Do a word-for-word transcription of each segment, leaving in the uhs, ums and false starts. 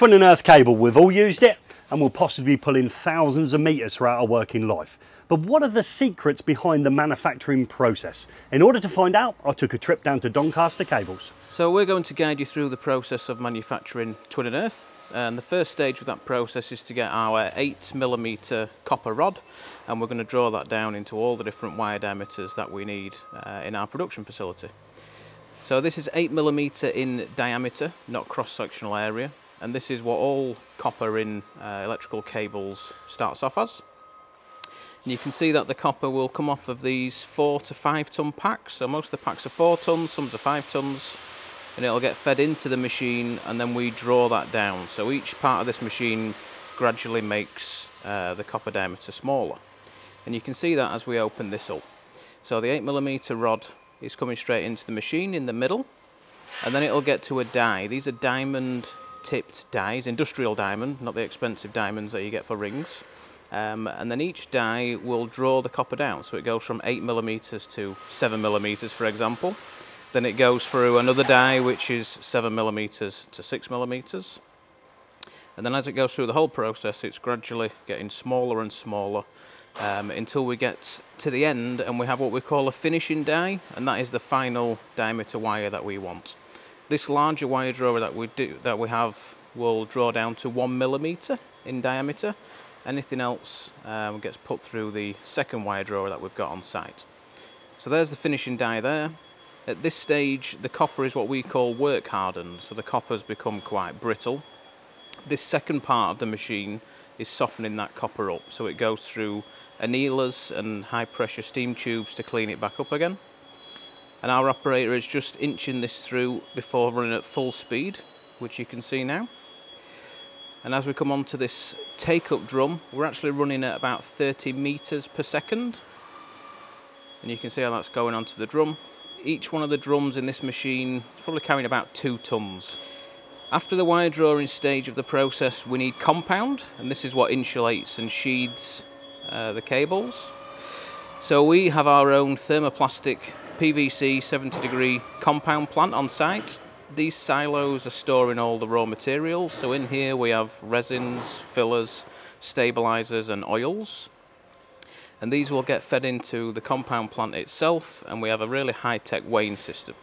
twin and earth cable, we've all used it and will possibly pull in thousands of meters throughout our working life. But what are the secrets behind the manufacturing process? In order to find out, I took a trip down to Doncaster Cables. So we're going to guide you through the process of manufacturing twin and earth. And the first stage of that process is to get our eight millimeter copper rod, and we're going to draw that down into all the different wire diameters that we need uh, in our production facility. So this is eight millimeter in diameter, not cross-sectional area. And this is what all copper in uh, electrical cables starts off as. And you can see that the copper will come off of these four to five ton packs. So most of the packs are four tons, some are five tons, and it'll get fed into the machine and then we draw that down. So each part of this machine gradually makes uh, the copper diameter smaller. And you can see that as we open this up. So the eight millimeter rod is coming straight into the machine in the middle, and then it'll get to a die. These are diamond tipped dies, industrial diamond, not the expensive diamonds that you get for rings. Um, and then each die will draw the copper down. So it goes from eight millimeters to seven millimeters, for example. Then it goes through another die, which is seven millimeters to six millimeters. And then as it goes through the whole process, it's gradually getting smaller and smaller um, until we get to the end and we have what we call a finishing die, and that is the final diameter wire that we want. This larger wire drawer that we do, that we have, will draw down to one millimeter in diameter. Anything else um, gets put through the second wire drawer that we've got on site. So there's the finishing die there. At this stage, the copper is what we call work hardened, so the copper's become quite brittle. This second part of the machine is softening that copper up, so it goes through annealers and high pressure steam tubes to clean it back up again. And our operator is just inching this through before running at full speed, which you can see now. And as we come onto this take-up drum, we're actually running at about thirty meters per second. And you can see how that's going onto the drum. Each one of the drums in this machine is probably carrying about two tons. After the wire drawing stage of the process, we need compound, and this is what insulates and sheathes uh, the cables. So we have our own thermoplastic P V C seventy degree compound plant on site. These silos are storing all the raw materials, so in here we have resins, fillers, stabilizers and oils. And these will get fed into the compound plant itself, and we have a really high-tech weighing system.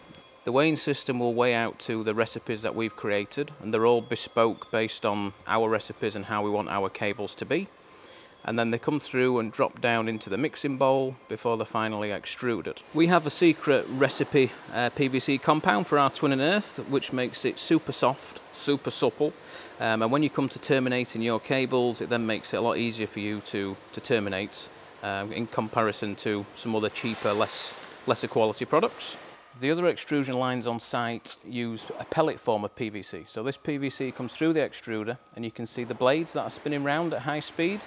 The weighing system will weigh out to the recipes that we've created, and they're all bespoke based on our recipes and how we want our cables to be. And then they come through and drop down into the mixing bowl before they're finally extruded. We have a secret recipe uh, P V C compound for our twin and earth, which makes it super soft, super supple. Um, and when you come to terminating your cables, it then makes it a lot easier for you to, to terminate uh, in comparison to some other cheaper, less, lesser quality products. The other extrusion lines on site use a pellet form of P V C. So this P V C comes through the extruder, and you can see the blades that are spinning round at high speed.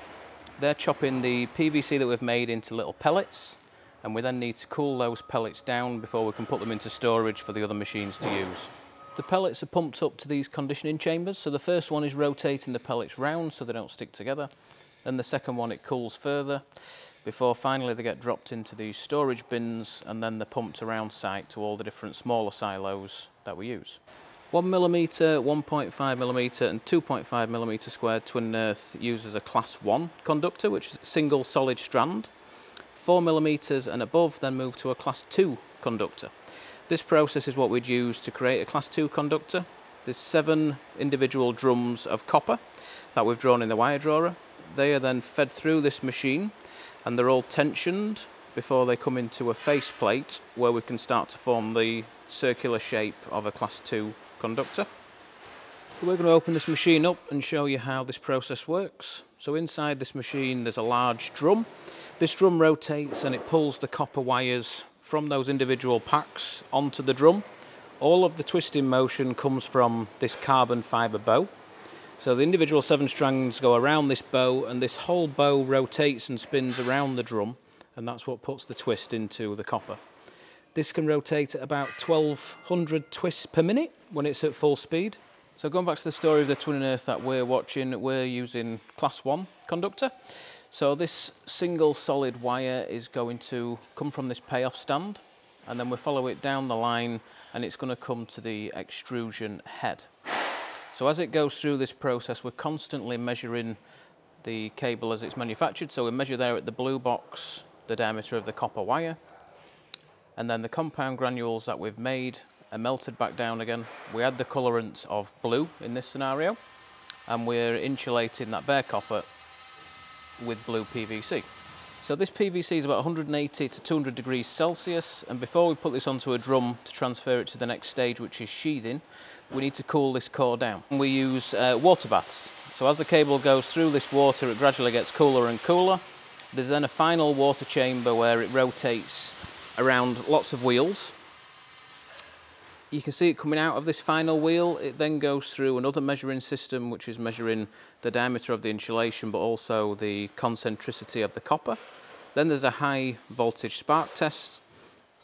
They're chopping the P V C that we've made into little pellets, and we then need to cool those pellets down before we can put them into storage for the other machines to use. The pellets are pumped up to these conditioning chambers, so the first one is rotating the pellets round so they don't stick together, and the second one it cools further before finally they get dropped into these storage bins, and then they're pumped around site to all the different smaller silos that we use. one millimeter, one point five millimeter and two point five millimeter squared twin earth uses a class one conductor, which is a single solid strand. four millimeters and above then move to a class two conductor. This process is what we'd use to create a class two conductor. There's seven individual drums of copper that we've drawn in the wire drawer. They are then fed through this machine and they're all tensioned before they come into a face plate where we can start to form the circular shape of a class two conductor. We're going to open this machine up and show you how this process works. So inside this machine there's a large drum. This drum rotates and it pulls the copper wires from those individual packs onto the drum. All of the twisting motion comes from this carbon fibre bow. So the individual seven strands go around this bow, and this whole bow rotates and spins around the drum, and that's what puts the twist into the copper. This can rotate at about twelve hundred twists per minute when it's at full speed. So going back to the story of the twin and earth that we're watching, we're using class one conductor. So this single solid wire is going to come from this payoff stand, and then we follow it down the line and it's going to come to the extrusion head. So as it goes through this process, we're constantly measuring the cable as it's manufactured. So we measure there at the blue box the diameter of the copper wire, and then the compound granules that we've made are melted back down again. We add the colorant of blue in this scenario, and we're insulating that bare copper with blue P V C. So this P V C is about one hundred eighty to two hundred degrees Celsius, and before we put this onto a drum to transfer it to the next stage, which is sheathing, we need to cool this core down. We use uh, water baths. So as the cable goes through this water, it gradually gets cooler and cooler. There's then a final water chamber where it rotates around lots of wheels. You can see it coming out of this final wheel. It then goes through another measuring system, which is measuring the diameter of the insulation, but also the concentricity of the copper. Then there's a high voltage spark test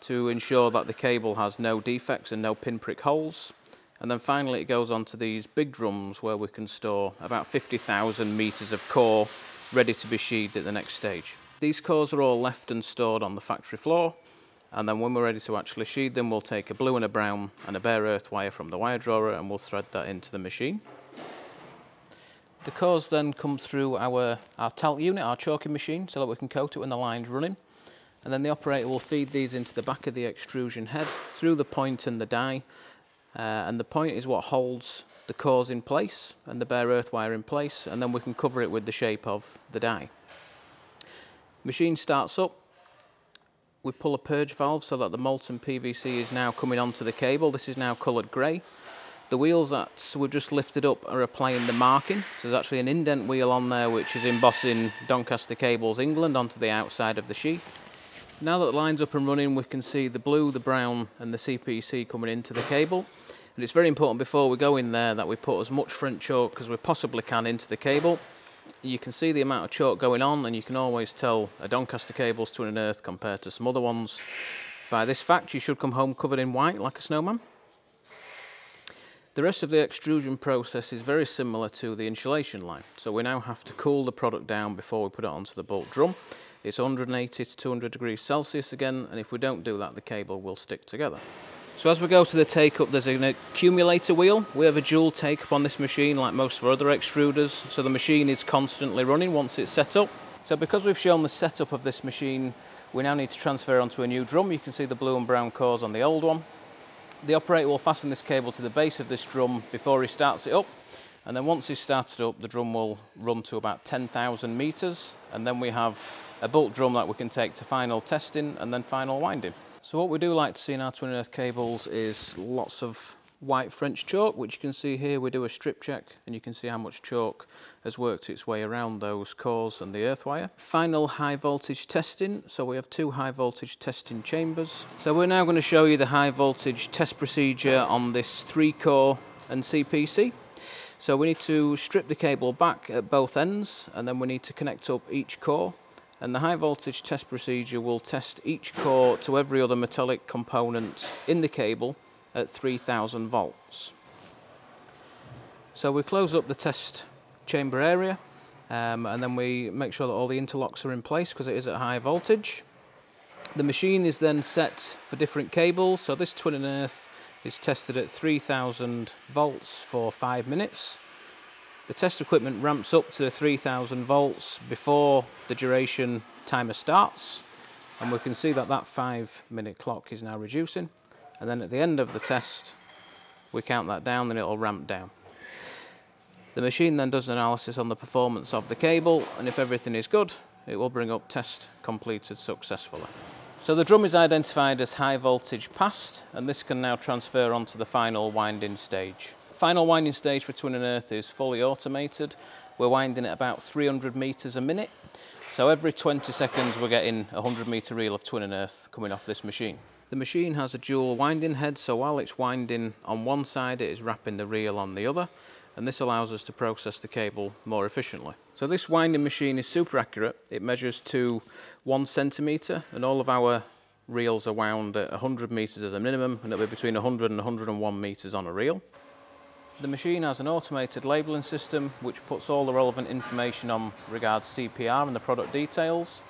to ensure that the cable has no defects and no pinprick holes. And then finally, it goes onto these big drums where we can store about fifty thousand meters of core ready to be sheathed at the next stage. These cores are all left and stored on the factory floor. And then when we're ready to actually sheathe them, we'll take a blue and a brown and a bare earth wire from the wire drawer, and we'll thread that into the machine. The cores then come through our, our talc unit, our chalking machine, so that we can coat it when the line's running. And then the operator will feed these into the back of the extrusion head through the point and the die. Uh, and the point is what holds the cores in place and the bare earth wire in place, and then we can cover it with the shape of the die. Machine starts up. We pull a purge valve so that the molten P V C is now coming onto the cable. This is now coloured grey. The wheels that we've just lifted up are applying the marking. So there's actually an indent wheel on there which is embossing Doncaster Cables England onto the outside of the sheath. Now that the line's up and running, we can see the blue, the brown and the C P C coming into the cable. And it's very important before we go in there that we put as much French chalk as we possibly can into the cable. You can see the amount of chalk going on, and you can always tell a Doncaster Cables to an earth compared to some other ones. By this fact, you should come home covered in white like a snowman. The rest of the extrusion process is very similar to the insulation line. So we now have to cool the product down before we put it onto the bolt drum. It's one hundred eighty to two hundred degrees Celsius again, and if we don't do that, the cable will stick together. So as we go to the take-up, there's an accumulator wheel. We have a dual take-up on this machine, like most of our other extruders, so the machine is constantly running once it's set up. So because we've shown the setup of this machine, we now need to transfer onto a new drum. You can see the blue and brown cores on the old one. The operator will fasten this cable to the base of this drum before he starts it up. And then once he's started up, the drum will run to about ten thousand meters. And then we have a bolt drum that we can take to final testing and then final winding. So what we do like to see in our Twin Earth cables is lots of white French chalk, which you can see here. We do a strip check and you can see how much chalk has worked its way around those cores and the earth wire. Final high voltage testing. So we have two high voltage testing chambers. So we're now going to show you the high voltage test procedure on this three core and C P C. So we need to strip the cable back at both ends, and then we need to connect up each core. And the high voltage test procedure will test each core to every other metallic component in the cable at three thousand volts. So we close up the test chamber area, um, and then we make sure that all the interlocks are in place because it is at high voltage. The machine is then set for different cables. So this Twin and Earth is tested at three thousand volts for five minutes. The test equipment ramps up to three thousand volts before the duration timer starts, and we can see that that five minute clock is now reducing, and then at the end of the test we count that down and it'll ramp down. The machine then does an analysis on the performance of the cable, and if everything is good it will bring up test completed successfully. So the drum is identified as high voltage passed, and this can now transfer onto the final winding stage. Final winding stage for Twin and Earth is fully automated. We're winding at about three hundred meters a minute. So every twenty seconds, we're getting a one hundred meter reel of Twin and Earth coming off this machine. The machine has a dual winding head. So while it's winding on one side, it is wrapping the reel on the other. And this allows us to process the cable more efficiently. So this winding machine is super accurate. It measures to one centimeter, and all of our reels are wound at one hundred meters as a minimum, and it'll be between one hundred and one hundred and one meters on a reel. The machine has an automated labelling system which puts all the relevant information on regards C P R and the product details.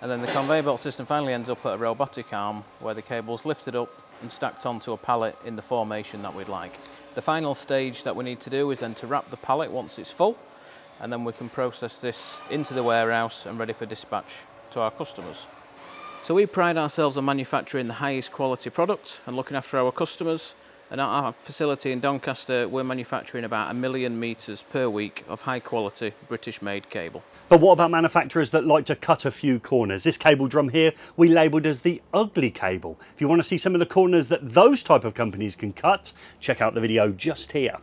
And then the conveyor belt system finally ends up at a robotic arm where the cable's lifted up and stacked onto a pallet in the formation that we'd like. The final stage that we need to do is then to wrap the pallet once it's full, and then we can process this into the warehouse and ready for dispatch to our customers. So we pride ourselves on manufacturing the highest quality product and looking after our customers, and at our facility in Doncaster we're manufacturing about a million metres per week of high quality British made cable. But what about manufacturers that like to cut a few corners? This cable drum here we labelled as the ugly cable. If you want to see some of the corners that those type of companies can cut, check out the video just here.